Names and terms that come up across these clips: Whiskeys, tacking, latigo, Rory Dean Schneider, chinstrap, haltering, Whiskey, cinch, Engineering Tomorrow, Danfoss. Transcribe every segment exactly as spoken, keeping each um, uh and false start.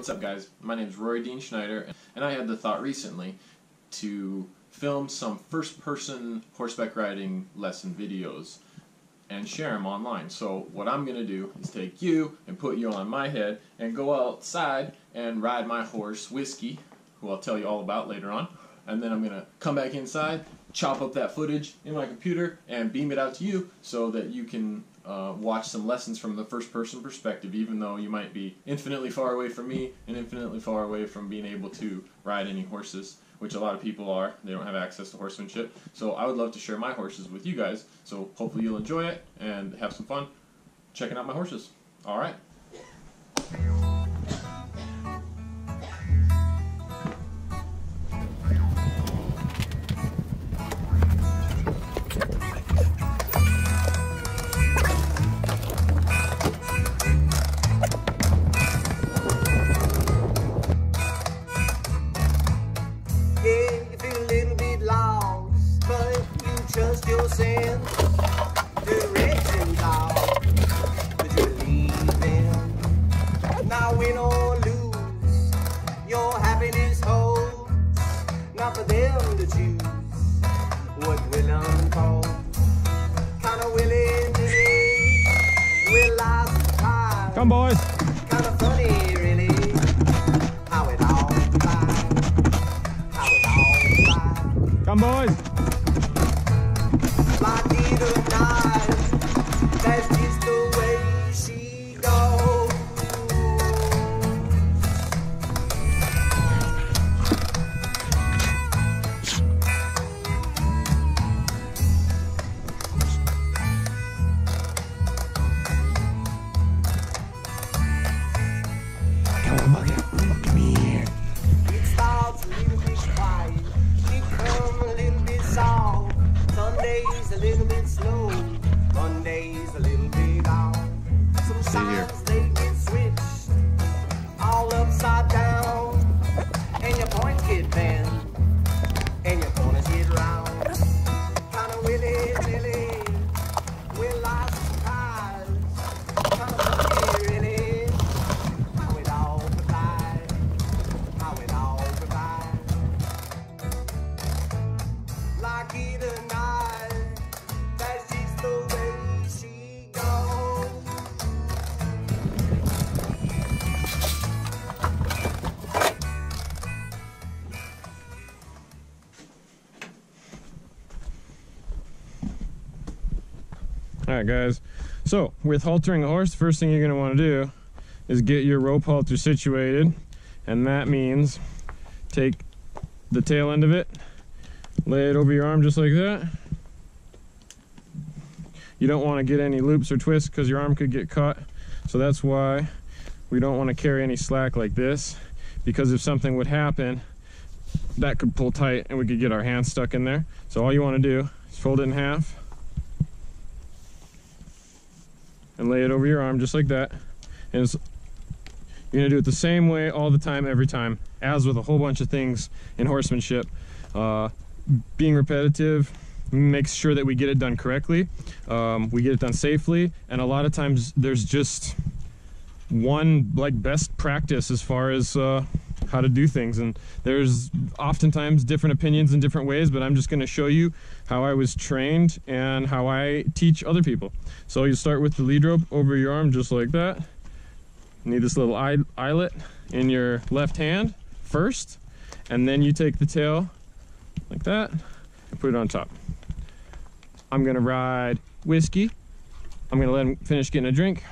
what's up guys? My name is Rory Dean Schneider, and I had the thought recently to film some first-person horseback riding lesson videos and share them online. So what I'm going to do is take you and put you on my head and go outside and ride my horse, Whiskey, who I'll tell you all about later on. And then I'm going to come back inside, chop up that footage in my computer, and beam it out to you so that you can uh, watch some lessons from the first-person perspective, even though you might be infinitely far away from me and infinitely far away from being able to ride any horses, which a lot of people are. They don't have access to horsemanship. So I would love to share my horses with you guys, so hopefully you'll enjoy it and have some fun checking out my horses. All right. Trust your sense, direction out, but you believe in. Now win or lose, your happiness holds. Not for them to choose what will unfold. Kind of willing today, will last time. Come boys. Kind of funny really, how it all flies, how it all flies. Come boys. Latigo knives, that's just the way she goes. Come on, Muggy, come here. It starts a little bit quiet, it comes a little bit soft. Sunday's a little bit slow, Monday's a little bit off. Sometimes they get switched all upside down, and your points get bent, and your corners get round. Kind of willy nilly, will I surprise? Kind of funny really, how it all provides, how it all provides. Like either night. Alright guys, so with haltering a horse, first thing you're going to want to do is get your rope halter situated, and that means take the tail end of it, lay it over your arm just like that. You don't want to get any loops or twists because your arm could get caught, so that's why we don't want to carry any slack like this, because if something would happen, that could pull tight and we could get our hands stuck in there. So all you want to do is fold it in half and lay it over your arm just like that, and it's, you're gonna do it the same way all the time, every time. As with a whole bunch of things in horsemanship, uh, being repetitive makes sure that we get it done correctly, um, we get it done safely, and a lot of times there's just one like best practice as far as uh, how to do things, and there's oftentimes different opinions in different ways, but I'm just going to show you how I was trained and how I teach other people. So you start with the lead rope over your arm just like that. You need this little eye eyelet in your left hand first, and then you take the tail like that and put it on top. I'm going to ride Whiskey. I'm going to let him finish getting a drink.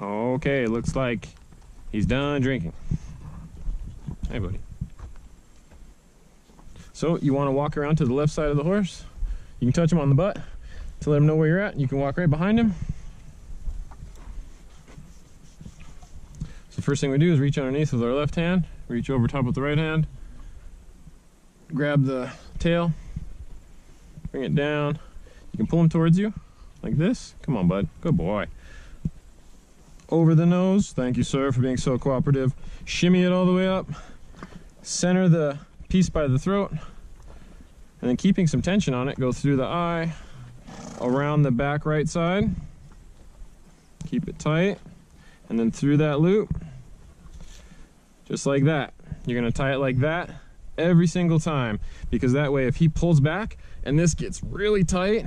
Okay, looks like he's done drinking. Hey, buddy. So you want to walk around to the left side of the horse. You can touch him on the butt to let him know where you're at. You can walk right behind him. So the first thing we do is reach underneath with our left hand, reach over top with the right hand, grab the tail, bring it down. You can pull him towards you like this. Come on, bud. Good boy. Over the nose. Thank you, sir, for being so cooperative. Shimmy it all the way up. Center the piece by the throat. and then keeping some tension on it, go through the eye, around the back right side, keep it tight, and then through that loop, just like that. You're gonna tie it like that every single time, because that way if he pulls back and this gets really tight,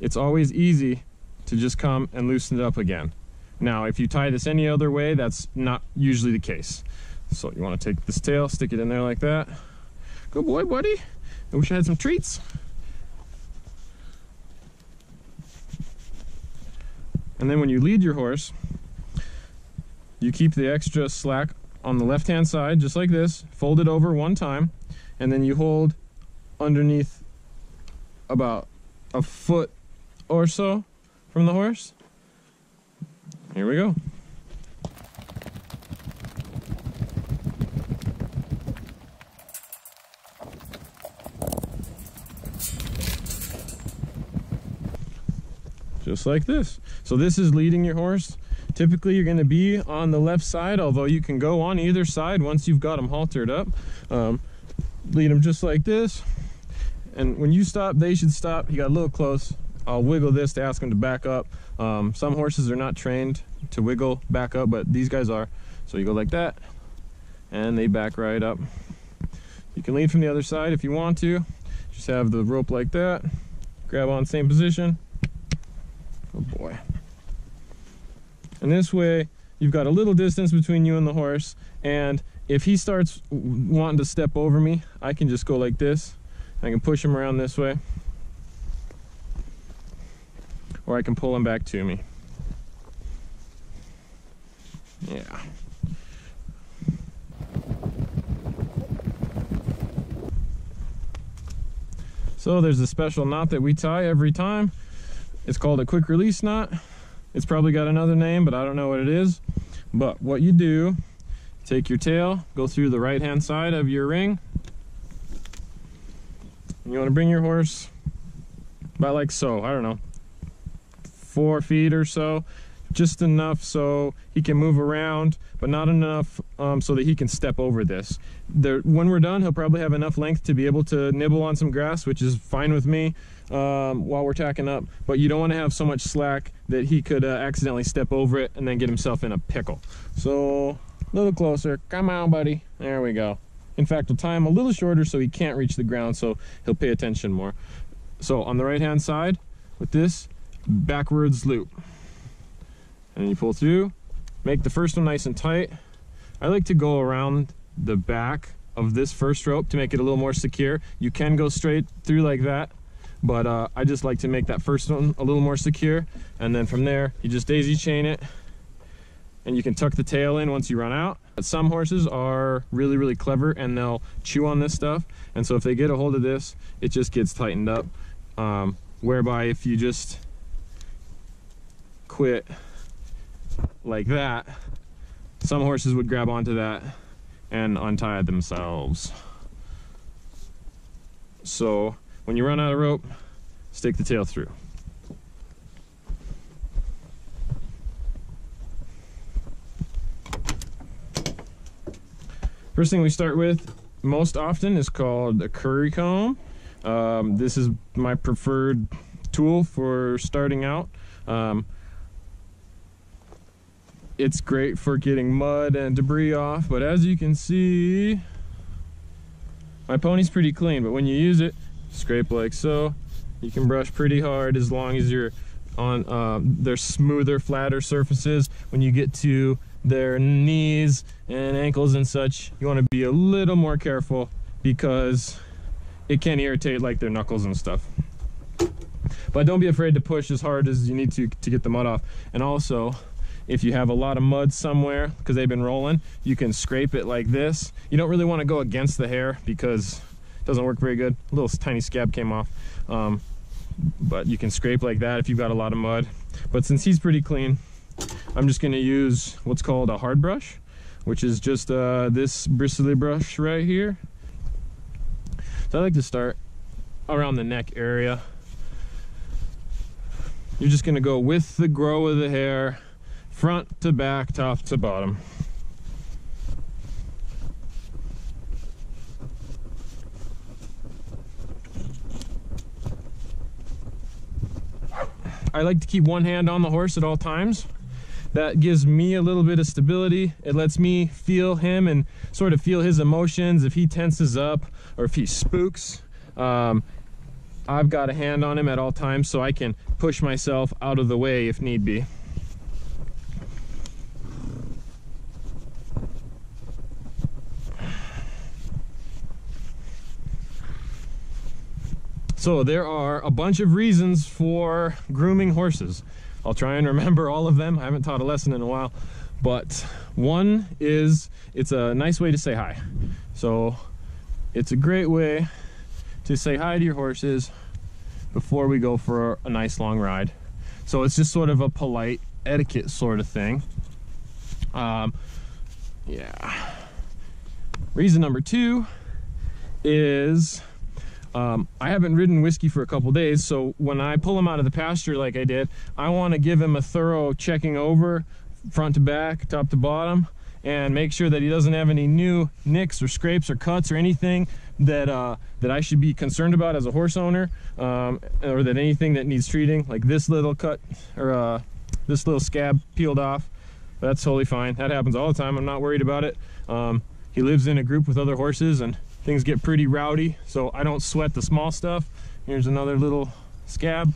it's always easy to just come and loosen it up again. Now, if you tie this any other way, that's not usually the case. So you wanna take this tail, stick it in there like that. Good boy, buddy. I wish I had some treats. And then when you lead your horse, you keep the extra slack on the left-hand side, just like this, fold it over one time, and then you hold underneath about a foot or so from the horse. Here we go. Just like this. So this is leading your horse. Typically you're going to be on the left side, although you can go on either side once you've got them haltered up. Um, lead them just like this, and when you stop, they should stop. You got a little close. I'll wiggle this to ask them to back up. Um, some horses are not trained to wiggle back up, but these guys are. So you go like that and they back right up. You can lead from the other side if you want to. Just have the rope like that, grab on same position. Oh boy. And this way, you've got a little distance between you and the horse, and if he starts wanting to step over me, I can just go like this. I can push him around this way, or I can pull him back to me. Yeah. So there's a special knot that we tie every time. It's called a quick release knot. It's probably got another name, but I don't know what it is. But what you do, take your tail, go through the right-hand side of your ring. And you want to bring your horse about like so, I don't know, four feet or so, just enough so he can move around, but not enough um, so that he can step over this. There, when we're done, he'll probably have enough length to be able to nibble on some grass, which is fine with me um, while we're tacking up, but you don't want to have so much slack that he could uh, accidentally step over it and then get himself in a pickle. So a little closer, come on buddy, there we go. In fact, we'll tie him a little shorter so he can't reach the ground, so he'll pay attention more. So on the right hand side with this backwards loop, and you pull through, make the first one nice and tight. I like to go around the back of this first rope to make it a little more secure. You can go straight through like that, but uh, I just like to make that first one a little more secure. And then from there, you just daisy chain it, and you can tuck the tail in once you run out. But some horses are really, really clever and they'll chew on this stuff. And so if they get a hold of this, it just gets tightened up. Um, whereby if you just quit like that, some horses would grab onto that and untie themselves. So when you run out of rope, stick the tail through. First thing we start with most often is called a curry comb. Um, this is my preferred tool for starting out. Um, It's great for getting mud and debris off, but as you can see, my pony's pretty clean, but when you use it, scrape like so. You can brush pretty hard as long as you're on uh, their smoother, flatter surfaces. When you get to their knees and ankles and such, you want to be a little more careful because it can irritate like their knuckles and stuff. But don't be afraid to push as hard as you need to to get the mud off. And also, if you have a lot of mud somewhere because they've been rolling, you can scrape it like this. You don't really want to go against the hair because it doesn't work very good. A little tiny scab came off. Um, but you can scrape like that if you've got a lot of mud. But since he's pretty clean, I'm just going to use what's called a hard brush, which is just uh, this bristly brush right here. So I like to start around the neck area. You're just going to go with the grow of the hair, front to back, top to bottom. I like to keep one hand on the horse at all times. That gives me a little bit of stability. It lets me feel him and sort of feel his emotions. If he tenses up or if he spooks, um, I've got a hand on him at all times so I can push myself out of the way if need be. So there are a bunch of reasons for grooming horses. I'll try and remember all of them. I haven't taught a lesson in a while, but one is it's a nice way to say hi. So it's a great way to say hi to your horses before we go for a nice long ride. So it's just sort of a polite etiquette sort of thing. Um, yeah. Reason number two is Um, I haven't ridden Whiskey for a couple days, so when I pull him out of the pasture like I did, I want to give him a thorough checking over, front to back, top to bottom, and make sure that he doesn't have any new nicks or scrapes or cuts or anything that uh, that I should be concerned about as a horse owner, um, or that anything that needs treating, like this little cut or uh, this little scab peeled off. That's totally fine. That happens all the time. I'm not worried about it. Um, he lives in a group with other horses and things get pretty rowdy, so I don't sweat the small stuff. Here's another little scab.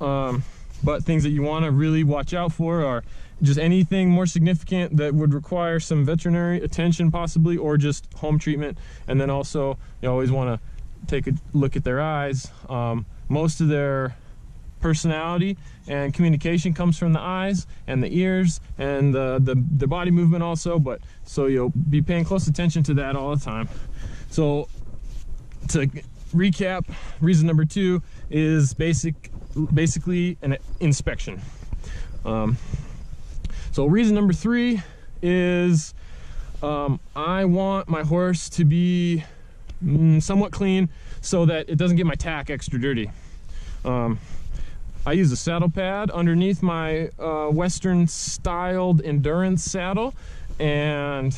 Um, but things that you want to really watch out for are just anything more significant that would require some veterinary attention possibly, or just home treatment. And then also you always want to take a look at their eyes. Um, most of their personality and communication comes from the eyes and the ears and the, the, the body movement also, but so you'll be paying close attention to that all the time. So to recap, reason number two is basic, basically an inspection. Um, so reason number three is um, I want my horse to be mm, somewhat clean so that it doesn't get my tack extra dirty. Um, I use a saddle pad underneath my uh, Western styled endurance saddle, and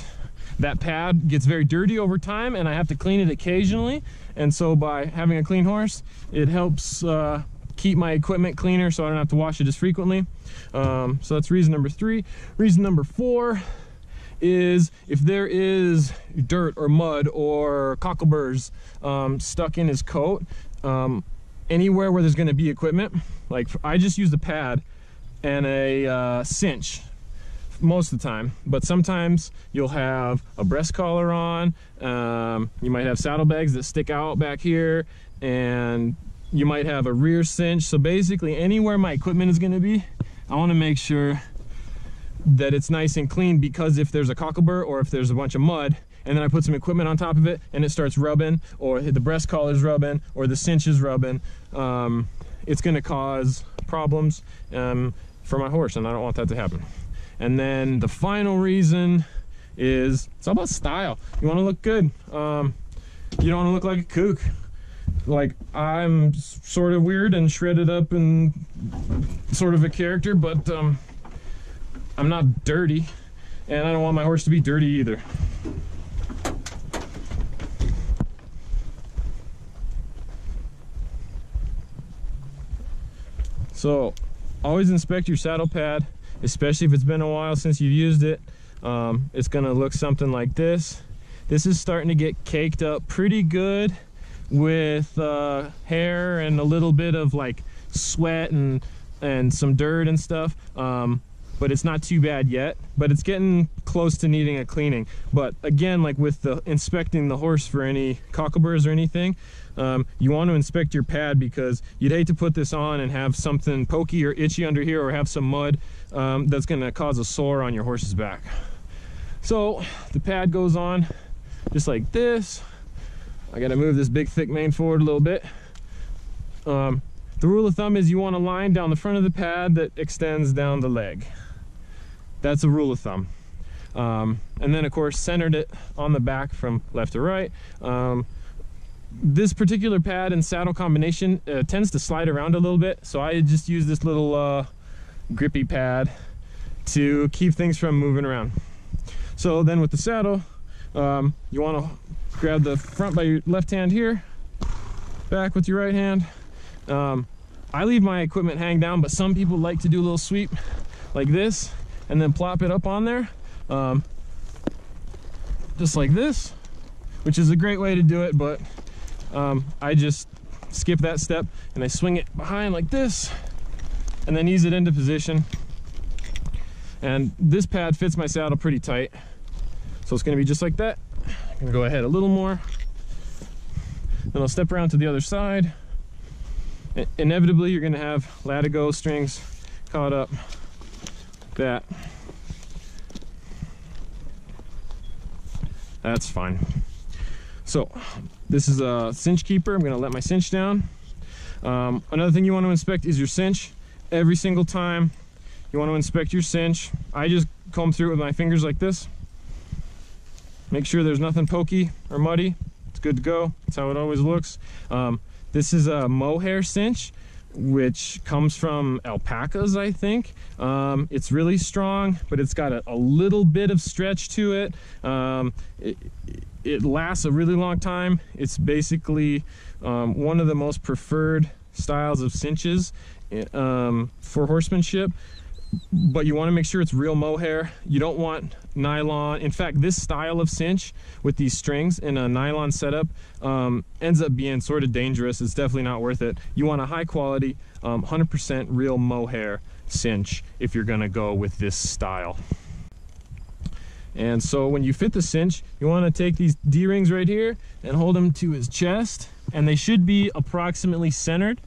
that pad gets very dirty over time and I have to clean it occasionally. And so by having a clean horse, it helps uh, keep my equipment cleaner so I don't have to wash it as frequently. Um, so that's reason number three. Reason number four is if there is dirt or mud or cockleburs um, stuck in his coat, um, anywhere where there's gonna be equipment, like I just use the pad and a uh, cinch most of the time, but sometimes you'll have a breast collar on, um, you might have saddlebags that stick out back here, and you might have a rear cinch. So basically anywhere my equipment is going to be, I want to make sure that it's nice and clean, because if there's a cocklebur or if there's a bunch of mud and then I put some equipment on top of it and it starts rubbing, or the breast collar's rubbing or the cinch is rubbing, um, it's going to cause problems um, for my horse, and I don't want that to happen. And then the final reason is it's all about style. You want to look good. Um, you don't want to look like a kook. Like, I'm sort of weird and shredded up and sort of a character, but um, I'm not dirty, and I don't want my horse to be dirty either. So always inspect your saddle pad, especially if it's been a while since you've used it. Um, it's gonna look something like this. This is starting to get caked up pretty good with uh, hair and a little bit of like sweat and and some dirt and stuff, um, but it's not too bad yet, but it's getting close to needing a cleaning. But again, like with the inspecting the horse for any cockleburs or anything, um, you want to inspect your pad, because you'd hate to put this on and have something pokey or itchy under here, or have some mud um, that's going to cause a sore on your horse's back. So the pad goes on just like this. I got to move this big thick mane forward a little bit. Um, the rule of thumb is you want a line down the front of the pad that extends down the leg. That's a rule of thumb. Um, and then of course centered it on the back from left to right. Um, this particular pad and saddle combination uh, tends to slide around a little bit, so I just use this little uh, grippy pad to keep things from moving around. So then with the saddle, um, you want to grab the front by your left hand here, back with your right hand. Um, I leave my equipment hang down, but some people like to do a little sweep like this and then plop it up on there, um, just like this, which is a great way to do it, but um, I just skip that step and I swing it behind like this and then ease it into position. And this pad fits my saddle pretty tight, so it's going to be just like that. I'm going to go ahead a little more, then I'll step around to the other side. Inevitably you're going to have latigo strings caught up like that. That's fine. So this is a cinch keeper. I'm going to let my cinch down. Um, another thing you want to inspect is your cinch. Every single time you want to inspect your cinch, I just comb through it with my fingers like this. Make sure there's nothing pokey or muddy. It's good to go. That's how it always looks. Um, this is a mohair cinch, which comes from alpacas, I think. Um, it's really strong, but it's got a, a little bit of stretch to it. Um, it, it lasts a really long time. It's basically um, one of the most preferred styles of cinches um, for horsemanship, but you want to make sure it's real mohair. You don't want nylon. In fact, this style of cinch with these strings in a nylon setup um, ends up being sort of dangerous. It's definitely not worth it. You want a high quality um, one hundred percent real mohair cinch if you're going to go with this style. And so when you fit the cinch, you want to take these D-rings right here and hold them to his chest, and they should be approximately centered,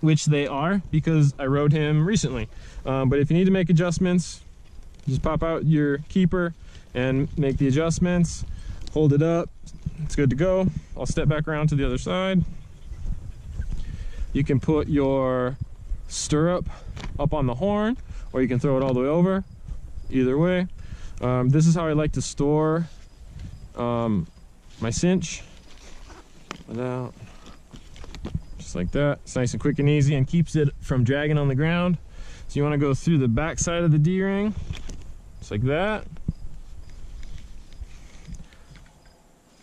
which they are because I rode him recently. Um, but if you need to make adjustments, just pop out your keeper and make the adjustments. Hold it up. It's good to go. I'll step back around to the other side. You can put your stirrup up on the horn, or you can throw it all the way over. Either way. Um, this is how I like to store um, my cinch. Let it out. Just like that. It's nice and quick and easy and keeps it from dragging on the ground. So you want to go through the back side of the D-ring, just like that.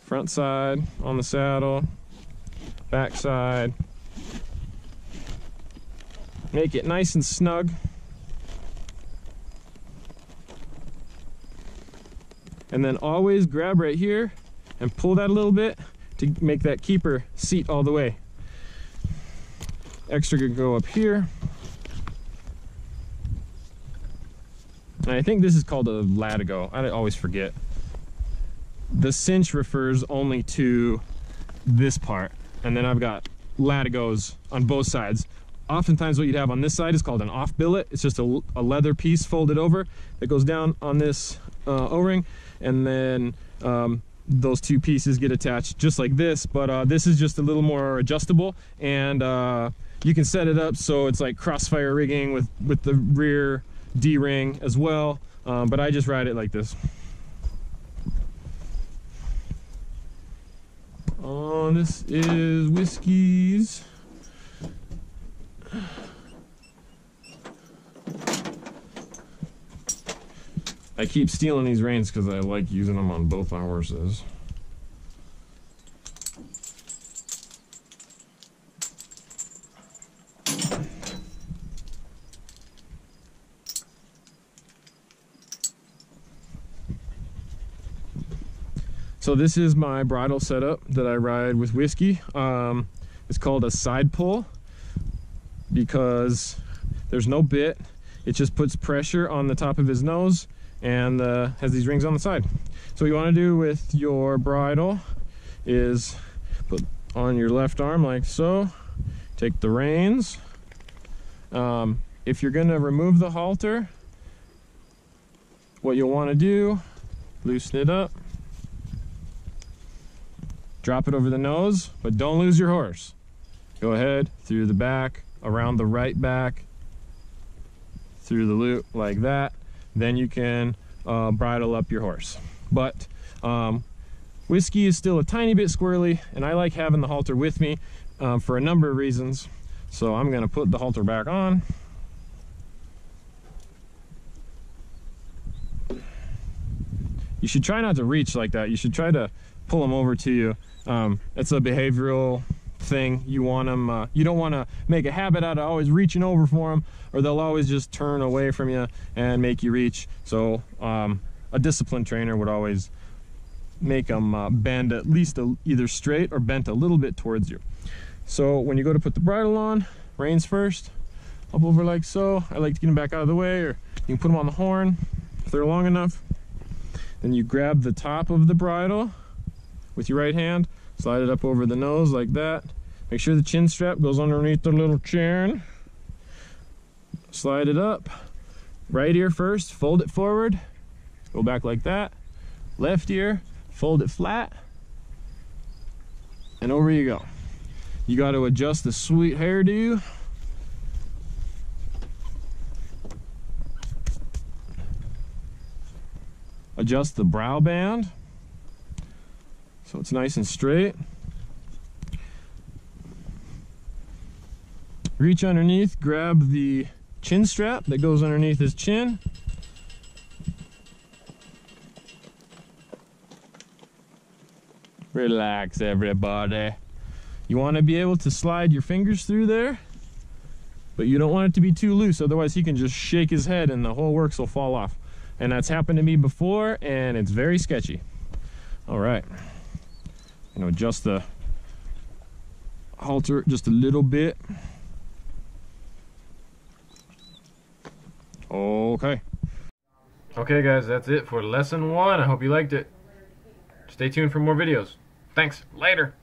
Front side on the saddle, back side. Make it nice and snug. And then always grab right here and pull that a little bit to make that keeper seat all the way. Extra could go up here. And I think this is called a latigo. I always forget. The cinch refers only to this part. And then I've got latigos on both sides. Oftentimes what you'd have on this side is called an off billet. It's just a, a leather piece folded over that goes down on this uh, O-ring. And then um, those two pieces get attached just like this, but uh, this is just a little more adjustable, and uh, you can set it up so it's like crossfire rigging with, with the rear D-ring as well, um, but I just ride it like this. Oh, this is Whiskey's. I keep stealing these reins because I like using them on both our horses. So this is my bridle setup that I ride with Whiskey. Um, it's called a side pull because there's no bit. It just puts pressure on the top of his nose, and uh, has these rings on the side. So what you want to do with your bridle is put on your left arm like so, take the reins. Um, if you're going to remove the halter, what you'll want to do, loosen it up, drop it over the nose, but don't lose your horse. Go ahead, through the back, around the right back, through the loop like that. Then you can uh, bridle up your horse. But um, Whiskey is still a tiny bit squirrely, and I like having the halter with me um, for a number of reasons. So I'm gonna put the halter back on. You should try not to reach like that. You should try to pull them over to you. Um, it's a behavioral thing. You want them, uh, you don't want to make a habit out of always reaching over for them, or they'll always just turn away from you and make you reach. So um, a disciplined trainer would always make them uh, bend at least a, either straight or bent a little bit towards you. So when you go to put the bridle on, reins first, up over like so. I like to get them back out of the way, or you can put them on the horn if they're long enough. Then you grab the top of the bridle with your right hand, slide it up over the nose like that. Make sure the chin strap goes underneath the little chin. Slide it up. Right ear first, fold it forward, go back like that. Left ear, fold it flat, and over you go. You got to adjust the sweet hairdo. Adjust the brow band so it's nice and straight. Reach underneath, grab the chin strap that goes underneath his chin. Relax, everybody. You want to be able to slide your fingers through there, but you don't want it to be too loose, otherwise he can just shake his head and the whole works will fall off. And that's happened to me before, and it's very sketchy. All right, you know, adjust the halter just a little bit. Okay. Okay, guys, that's it for lesson one. I hope you liked it. Stay tuned for more videos. Thanks. Later.